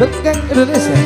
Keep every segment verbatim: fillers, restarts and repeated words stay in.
Bekang Indonesia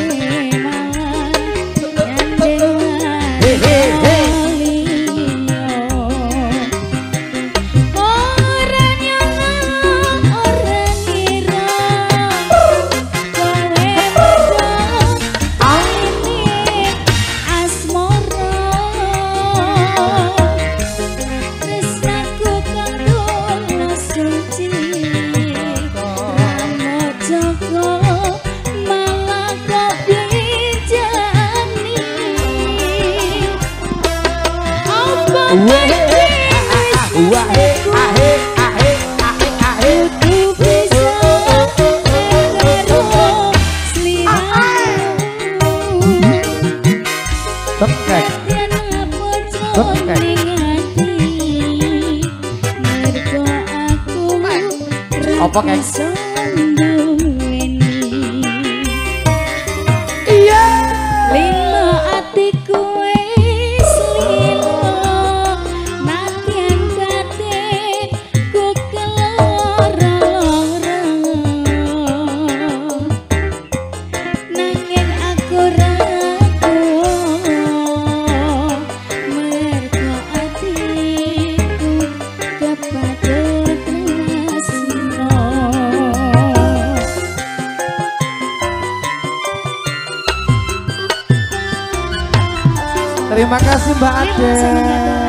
Terima kasih Mbak Ade.